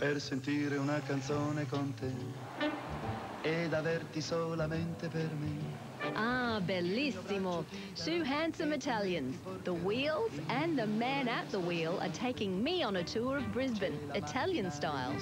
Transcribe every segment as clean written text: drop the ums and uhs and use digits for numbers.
per sentire una canzone con te ed averti solamente per me. Ah, bellissimo. Two handsome Italians. The wheels and the man at the wheel are taking me on a tour of Brisbane, Italian style.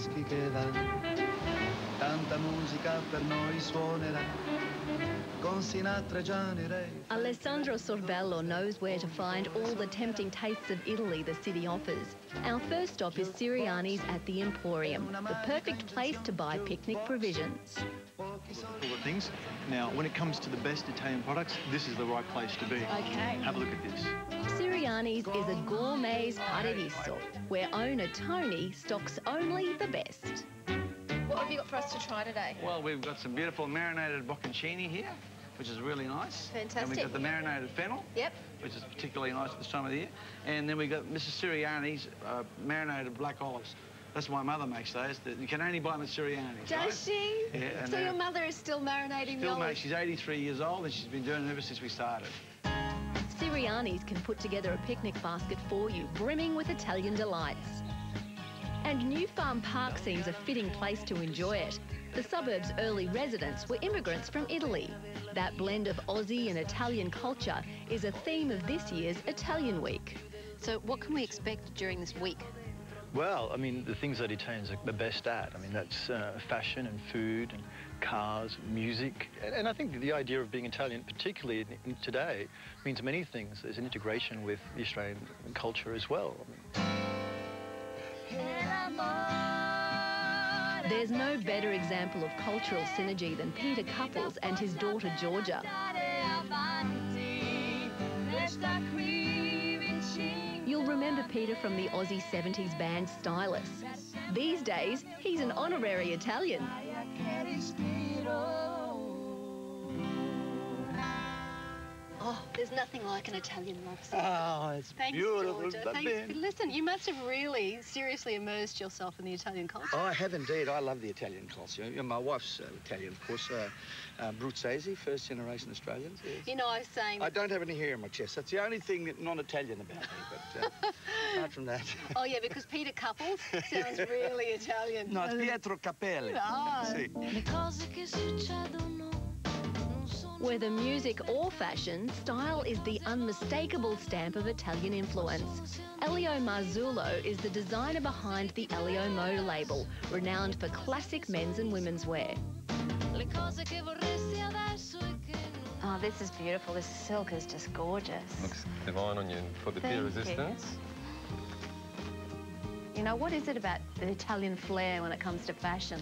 Alessandro Sorbello knows where to find all the tempting tastes of Italy the city offers. Our first stop is Sirianni's at the Emporium, the perfect place to buy picnic provisions. All the things. Now, when it comes to the best Italian products, this is the right place to be. Okay. Have a look at this. Sirianni's is a gourmet's paradiso, where owner Tony stocks only the best. What have you got for us to try today? Well, we've got some beautiful marinated bocconcini here, which is really nice. Fantastic. And we've got the marinated fennel, yep, which is particularly nice at this time of the year. And then we've got Mrs. Sirianni's marinated black olives. That's why my mother makes those. You can only buy them at Sirianni's. Does right? she? Yeah, so your mother is still marinating the olives? She's 83 years old and she's been doing it ever since we started. Sirianni's can put together a picnic basket for you, brimming with Italian delights. And New Farm Park seems a fitting place to enjoy it. The suburb's early residents were immigrants from Italy. That blend of Aussie and Italian culture is a theme of this year's Italian Week. So what can we expect during this week? Well, I mean, the things that Italians are the best at, I mean, that's fashion and food and cars, music. And I think the idea of being Italian, particularly in today, means many things. There's an integration with the Australian culture as well. There's no better example of cultural synergy than Peter Couples and his daughter, Georgia. You'll remember Peter from the Aussie 70s band Stylus. These days, he's an honorary Italian. Oh, there's nothing like an Italian love song. Oh, it's beautiful. Thanks, listen, you must have really seriously immersed yourself in the Italian culture. Oh, I have indeed. I love the Italian culture. You know, my wife's Italian, of course. Bruzzese, first generation Australians. Yes. You know, I was saying... I don't have any hair in my chest. That's the only thing that non-Italian about me, but apart from that... Oh, yeah, because Peter Couples sounds really Italian. No, it's Pietro Capelli. Oh. Whether music or fashion, style is the unmistakable stamp of Italian influence. Elio Marzullo is the designer behind the Elio Moda label, renowned for classic men's and women's wear. Oh, this is beautiful. This silk is just gorgeous. Looks divine on you for the peer resistance. You know, what is it about the Italian flair when it comes to fashion?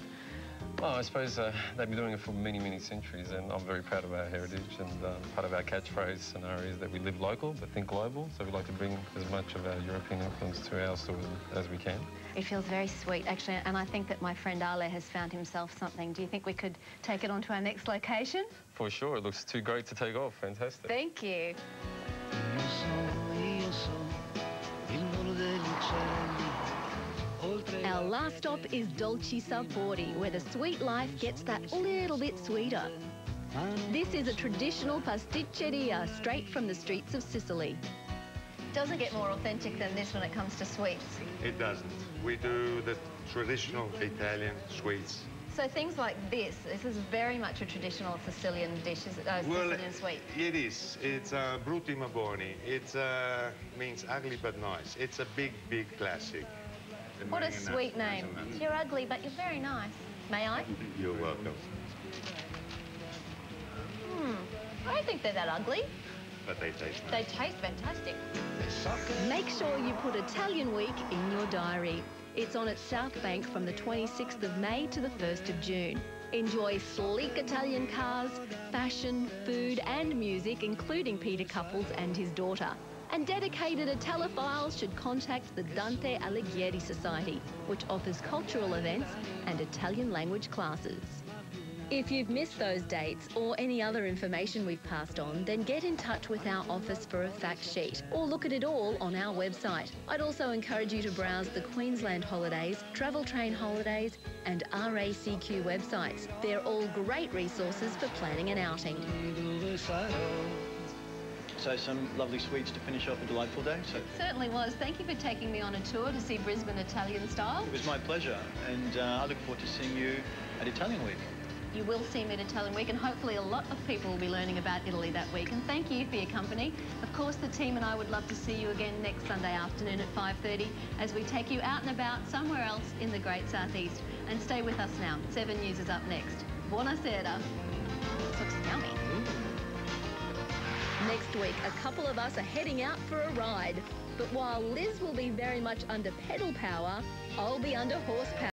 Well, I suppose they've been doing it for many, many centuries, and I'm very proud of our heritage, and part of our catchphrase scenario is that we live local but think global, so we like to bring as much of our European influence to our stores as we can. It feels very sweet, actually, and I think that my friend Ale has found himself something. Do you think we could take it on to our next location? For sure. It looks too great to take off. Fantastic. Thank you. Our last stop is Dolci Sapori, where the sweet life gets that little bit sweeter. This is a traditional pasticceria straight from the streets of Sicily. It doesn't get more authentic than this when it comes to sweets. It doesn't. We do the traditional Italian sweets. So things like this, this is very much a traditional Sicilian dish, Sicilian sweet. It is. It's Brutti Maboni. It means ugly but nice. It's a big, big classic. What a sweet name. You're ugly, but you're very nice. May I? You're welcome. I don't think they're that ugly. But they taste nice. They taste fantastic. Make sure you put Italian Week in your diary. It's on at South Bank from the 26th of May to the 1st of June. Enjoy sleek Italian cars, fashion, food and music, including Peter Couples and his daughter. And dedicated Italophiles should contact the Dante Alighieri Society, which offers cultural events and Italian language classes. If you've missed those dates or any other information we've passed on, then get in touch with our office for a fact sheet or look at it all on our website. I'd also encourage you to browse the Queensland Holidays, Travel Train Holidays and RACQ websites. They're all great resources for planning an outing. also some lovely sweets to finish off a delightful day. So. It certainly was. Thank you for taking me on a tour to see Brisbane Italian style. It was my pleasure, and I look forward to seeing you at Italian Week. You will see me at Italian Week, and hopefully a lot of people will be learning about Italy that week. And thank you for your company. Of course, the team and I would love to see you again next Sunday afternoon at 5:30 as we take you out and about somewhere else in the Great Southeast. And stay with us now. 7 News is up next. Buonasera. This looks yummy. Next week, a couple of us are heading out for a ride. But while Liz will be very much under pedal power, I'll be under horsepower.